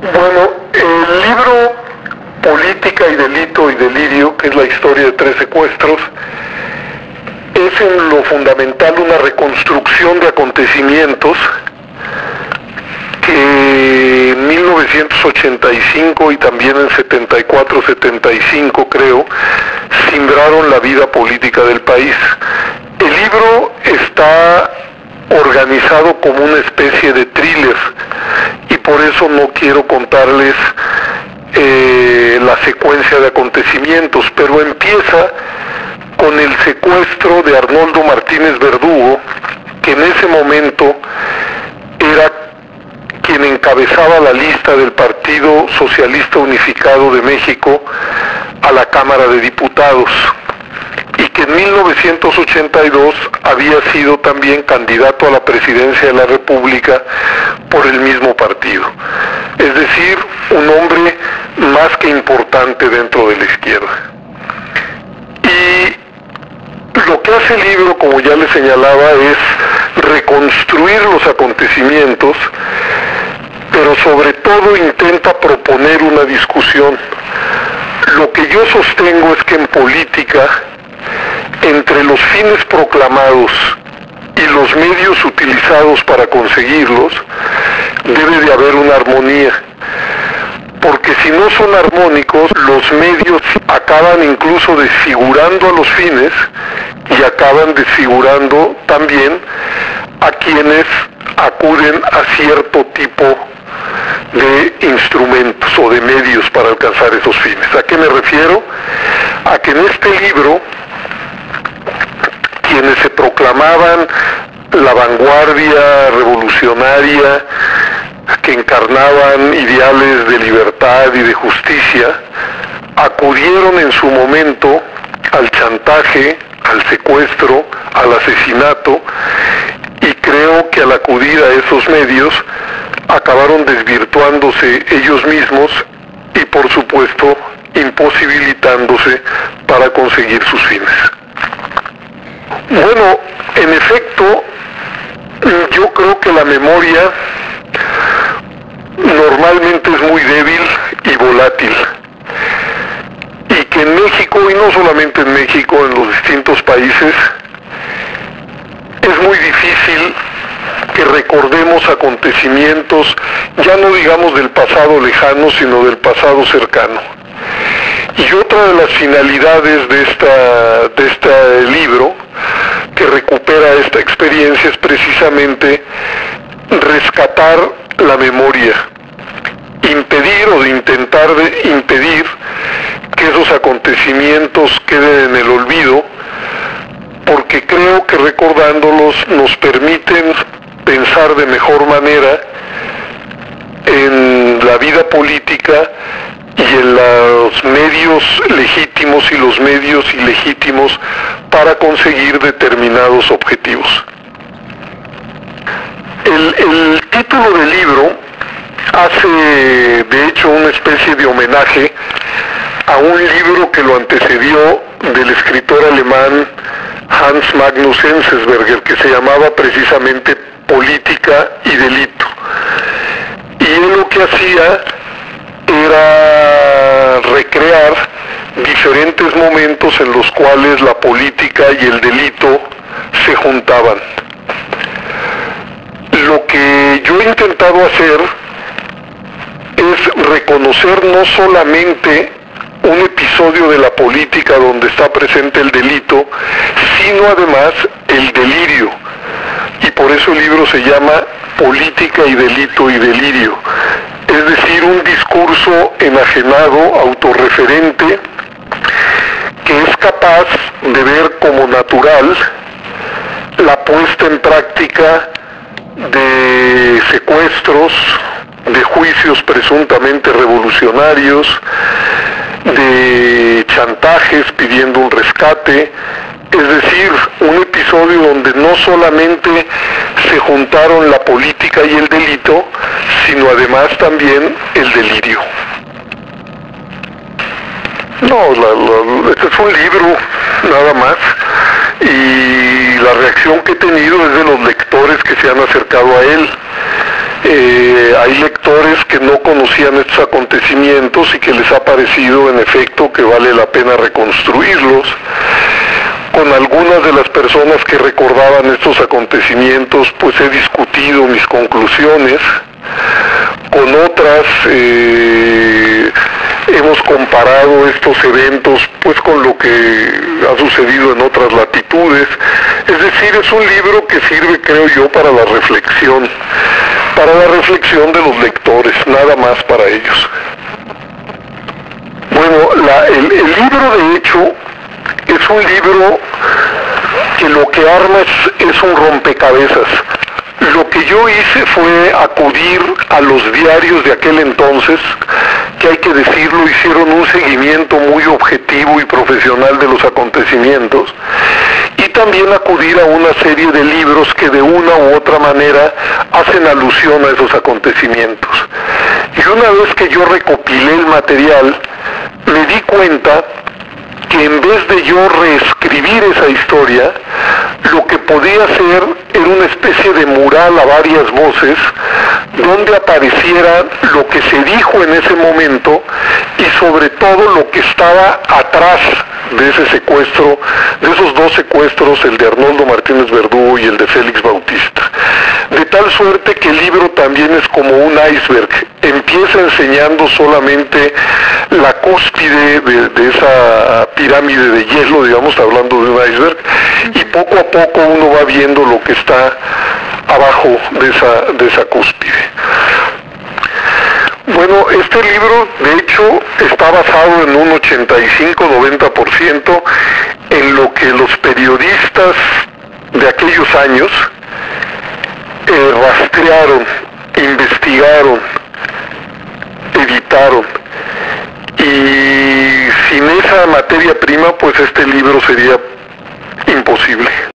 Bueno, el libro Política y Delito y Delirio, que es la historia de 3 secuestros, es en lo fundamental una reconstrucción de acontecimientos que en 1985 y también en 74, 75 creo, simbraron la vida política del país. El libro está organizado como una especie de thriller y por eso no quiero contarles la secuencia de acontecimientos, pero empieza con el secuestro de Arnoldo Martínez Verdugo, que en ese momento era quien encabezaba la lista del Partido Socialista Unificado de México a la Cámara de Diputados, y que en 1982 había sido también candidato a la presidencia de la República por el mismo partido. Es decir, un hombre más que importante dentro de la izquierda. Y lo que hace el libro, como ya les señalaba, es reconstruir los acontecimientos, pero sobre todo intenta proponer una discusión. Lo que yo sostengo es que en política, entre los fines proclamados y los medios utilizados para conseguirlos, debe de haber una armonía, porque si no son armónicos, los medios acaban incluso desfigurando a los fines y acaban desfigurando también a quienes acuden a cierto tipo de instrumentos o de medios para alcanzar esos fines. ¿A qué me refiero? A que en este libro quienes se proclamaban la vanguardia revolucionaria, que encarnaban ideales de libertad y de justicia, acudieron en su momento al chantaje, al secuestro, al asesinato, y creo que al acudir a esos medios acabaron desvirtuándose ellos mismos y por supuesto imposibilitándose para conseguir sus fines. Bueno, en efecto, yo creo que la memoria normalmente es muy débil y volátil, y que en México, y no solamente en México, en los distintos países, es muy difícil que recordemos acontecimientos, ya no digamos del pasado lejano, sino del pasado cercano. Y otra de las finalidades de este libro, que recupera esta experiencia, es precisamente rescatar la memoria, impedir o intentar impedir que esos acontecimientos queden en el olvido, porque creo que recordándolos nos permiten pensar de mejor manera en la vida política y en los medios legítimos y los medios ilegítimos para conseguir determinados objetivos. El título del libro hace, de hecho, una especie de homenaje a un libro que lo antecedió del escritor alemán Hans Magnus Enzensberger, que se llamaba precisamente Política y Delito. Y él lo que hacía era recrear diferentes momentos en los cuales la política y el delito se juntaban. Lo que yo he intentado hacer es reconocer no solamente un episodio de la política donde está presente el delito, sino además el delirio. Y por eso el libro se llama Política y Delito y Delirio. Es decir, un discurso enajenado, autorreferente, que es capaz de ver como natural la puesta en práctica de secuestros, de juicios presuntamente revolucionarios, de chantajes pidiendo un rescate. Es decir, un episodio donde no solamente se juntaron la política y el delito, sino además también el delirio. No, este es un libro, nada más, y la reacción que he tenido es de los lectores que se han acercado a él. hay lectores que no conocían estos acontecimientos y que les ha parecido en efecto que vale la pena reconstruirlos. Con algunas de las personas que recordaban estos acontecimientos, pues he discutido mis conclusiones. Con otras hemos comparado estos eventos pues con lo que ha sucedido en otras latitudes. Es decir, es un libro que sirve, creo yo, para la reflexión de los lectores, nada más para ellos. Bueno, el libro de hecho es un libro que lo que arma es un rompecabezas. Lo que yo hice fue acudir a los diarios de aquel entonces, que hay que decirlo, hicieron un seguimiento muy objetivo y profesional de los acontecimientos, y también acudir a una serie de libros que de una u otra manera hacen alusión a esos acontecimientos. Y una vez que yo recopilé el material, me di cuenta que en vez de yo reescribir esa historia, lo que podía hacer era una especie de mural a varias voces, donde apareciera lo que se dijo en ese momento y sobre todo lo que estaba atrás de ese secuestro, de esos dos secuestros, el de Arnoldo Martínez Verdugo y el de Félix Bautista. De tal suerte que el libro también es como un iceberg, empieza enseñando solamente la cúspide de esa pirámide de hielo, digamos, hablando de un iceberg, y poco a poco uno va viendo lo que está abajo de esa cúspide. Bueno, este libro de hecho está basado en un 85-90% en lo que los periodistas de aquellos años rastrearon, investigaron, editaron, y sin esa materia prima pues este libro sería imposible.